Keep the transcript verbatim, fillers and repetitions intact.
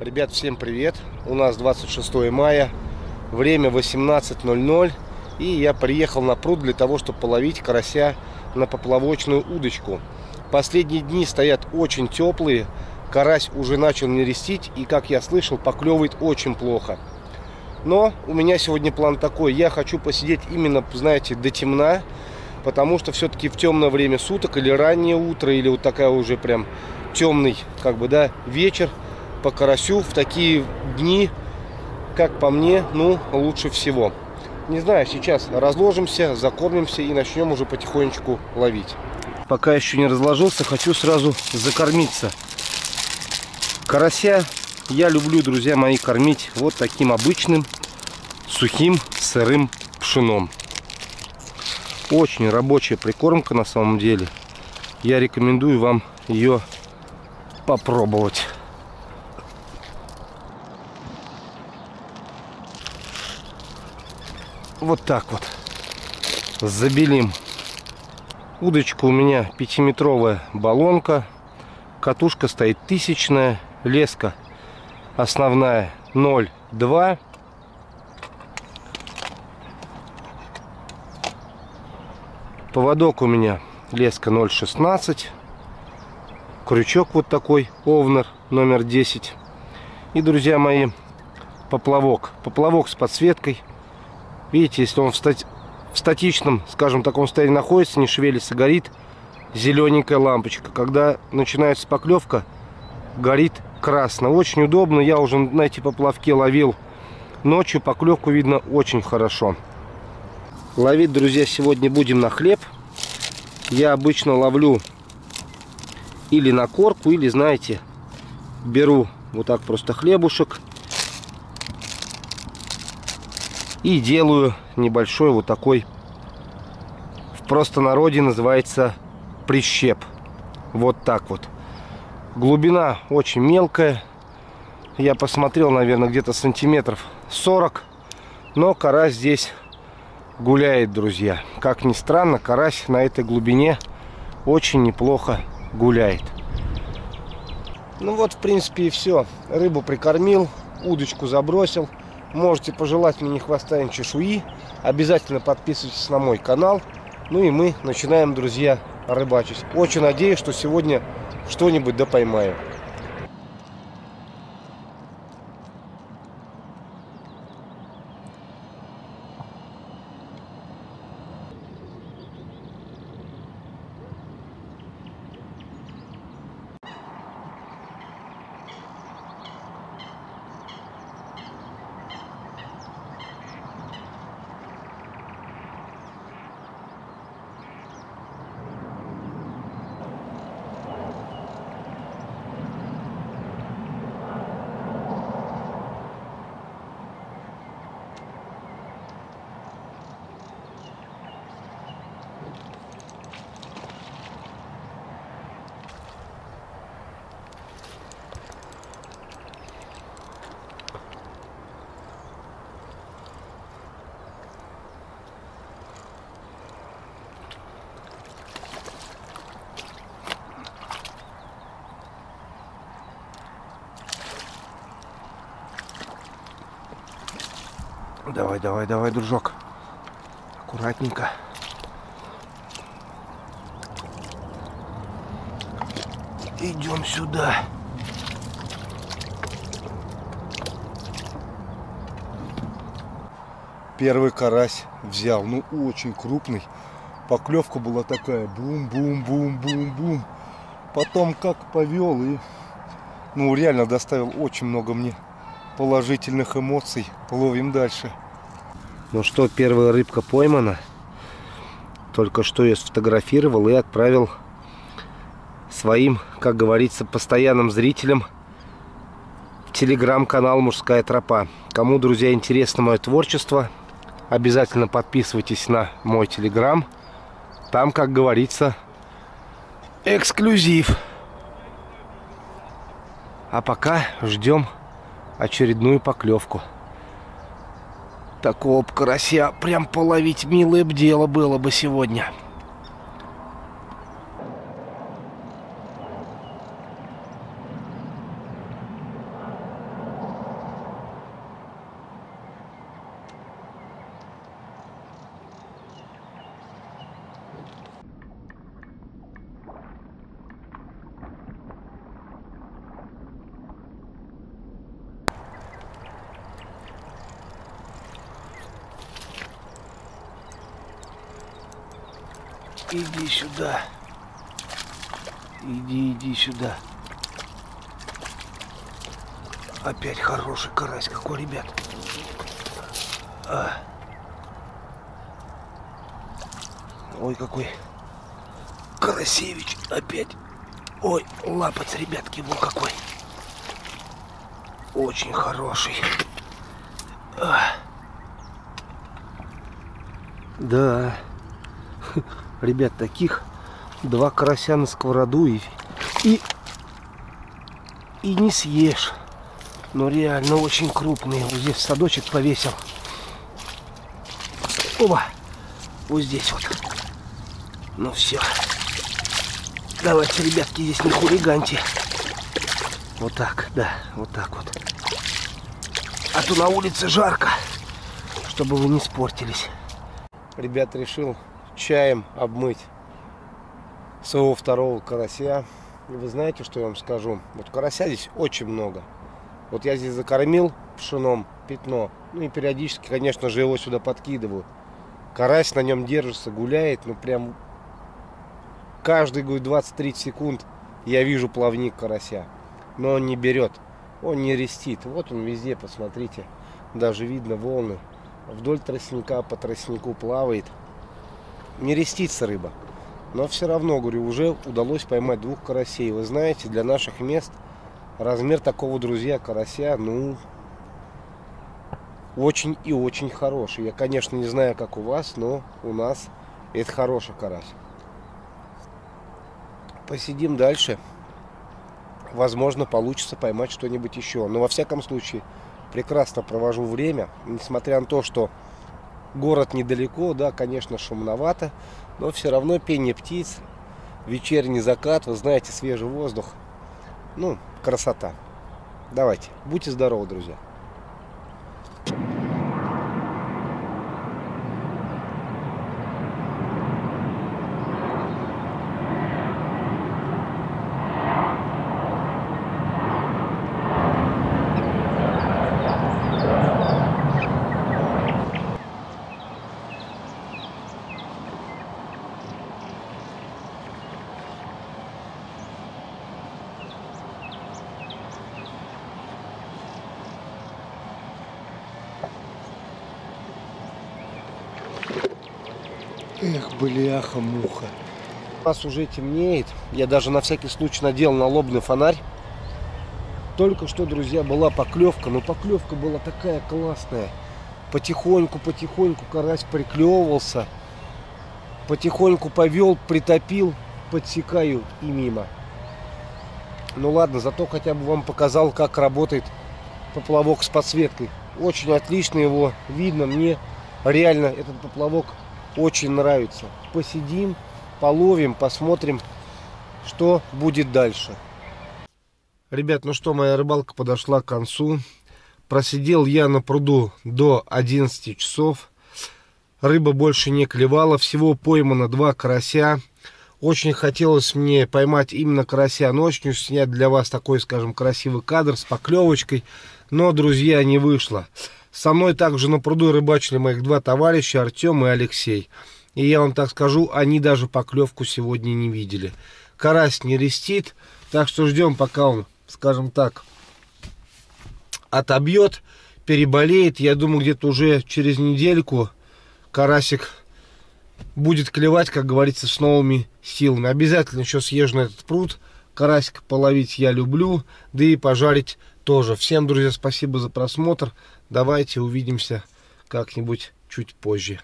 Ребят, всем привет! У нас двадцать шестое мая, время восемнадцать ноль ноль, и я приехал на пруд для того, чтобы половить карася на поплавочную удочку. Последние дни стоят очень теплые, карась уже начал нерестить, и, как я слышал, поклевывает очень плохо. Но у меня сегодня план такой: я хочу посидеть именно, знаете, до темна, потому что все-таки в темное время суток, или раннее утро, или вот такая уже прям темный, как бы, да, вечер, по карасю в такие дни, как по мне, ну, лучше всего. Не знаю, сейчас разложимся, закормимся и начнем уже потихонечку ловить. Пока еще не разложился, хочу сразу закормиться. Карася я люблю, друзья мои, кормить вот таким обычным, сухим, сырым пшеном. Очень рабочая прикормка на самом деле. Я рекомендую вам ее попробовать. Вот так вот забелим. Удочка у меня пятиметровая баллонка. Катушка стоит тысячная. Леска основная ноль два. Поводок у меня леска ноль шестнадцать. Крючок вот такой Овнер номер десять. И, друзья мои, поплавок. Поплавок с подсветкой. Видите, если он в, стати... в статичном, скажем, таком состоянии находится, не шевелится, горит зелененькая лампочка. Когда начинается поклевка, горит красно. Очень удобно. Я уже на эти поплавки ловил ночью. Поклевку видно очень хорошо. Ловить, друзья, сегодня будем на хлеб. Я обычно ловлю или на корку, или, знаете, беру вот так просто хлебушек и делаю небольшой вот такой, в простонародье называется прищеп. Вот так вот. Глубина очень мелкая. Я посмотрел, наверное, где-то сантиметров сорок. Но карась здесь гуляет, друзья. Как ни странно, карась на этой глубине очень неплохо гуляет. Ну вот, в принципе, и все. Рыбу прикормил, удочку забросил. Можете пожелать мне ни хвоста, ни чешуи. Обязательно подписывайтесь на мой канал. Ну и мы начинаем, друзья, рыбачить. Очень надеюсь, что сегодня что-нибудь да поймаю. Давай, давай, давай, дружок. Аккуратненько. Идем сюда. Первый карась взял. Ну, очень крупный. Поклевка была такая. Бум-бум-бум-бум-бум. Потом как повел. И, ну, реально доставил очень много мне положительных эмоций. Ловим дальше. Ну что, первая рыбка поймана. Только что я сфотографировал и отправил своим, как говорится, постоянным зрителям в телеграм-канал «Мужская тропа». Кому, друзья, интересно мое творчество, обязательно подписывайтесь на мой телеграм. Там, как говорится, эксклюзив. А пока ждем очередную поклевку. Такого б карася прям половить, милое б дело было бы сегодня. Иди сюда. Иди, иди сюда. Опять хороший карась какой, ребят. А. Ой, какой карасевич опять. Ой, лапоть, ребятки, вот какой. Очень хороший. А. Да. Ребят, таких два карася на сковороду и, и, и не съешь. Ну реально очень крупные. Вот здесь в садочек повесил. Оба. Вот здесь вот. Ну все. Давайте, ребятки, здесь не хулиганьте. Вот так, да, вот так вот. А то на улице жарко, чтобы вы не испортились. Ребят, решил чаем обмыть своего второго карася. И вы знаете, что я вам скажу? Вот карася здесь очень много. Вот я здесь закормил пшеном пятно. Ну и периодически, конечно же, его сюда подкидываю. Карась на нем держится, гуляет. Ну прям каждые двадцать-тридцать секунд я вижу плавник карася. Но он не берет, он не рестит. Вот он везде, посмотрите. Даже видно волны. Вдоль тростника, по тростнику плавает. Не рестится рыба. Но все равно, говорю, уже удалось поймать двух карасей. Вы знаете, для наших мест размер такого, друзья, карася, ну, очень и очень хороший. Я, конечно, не знаю, как у вас, но у нас это хороший карась. Посидим дальше. Возможно, получится поймать что-нибудь еще. Но, во всяком случае, прекрасно провожу время. Несмотря на то, что город недалеко, да, конечно, шумновато, но все равно пение птиц, вечерний закат, вы знаете, свежий воздух. Ну, красота. Давайте, будьте здоровы, друзья. Эх, бляха-муха. У нас уже темнеет. Я даже на всякий случай надел налобный фонарь. Только что, друзья, была поклевка. Но поклевка была такая классная. Потихоньку-потихоньку карась приклевывался. Потихоньку повел, притопил, подсекаю и мимо. Ну ладно, зато хотя бы вам показал, как работает поплавок с подсветкой. Очень отлично его видно. Мне реально этот поплавок очень нравится. Посидим, половим, посмотрим, что будет дальше. Ребят, ну что, моя рыбалка подошла к концу. Просидел я на пруду до одиннадцати часов. Рыба больше не клевала. Всего поймано два карася. Очень хотелось мне поймать именно карася ночью, снять для вас такой, скажем, красивый кадр с поклевочкой. Но, друзья, не вышло. Со мной также на пруду рыбачили моих два товарища, Артем и Алексей. И я вам так скажу, они даже поклевку сегодня не видели. Карась не рестит, так что ждем, пока он, скажем так, отобьет, переболеет. Я думаю, где-то уже через недельку карасик будет клевать, как говорится, с новыми силами. Обязательно еще съезжу на этот пруд. Карасик половить я люблю, да и пожарить тоже. Всем, друзья, спасибо за просмотр. Давайте увидимся как-нибудь чуть позже.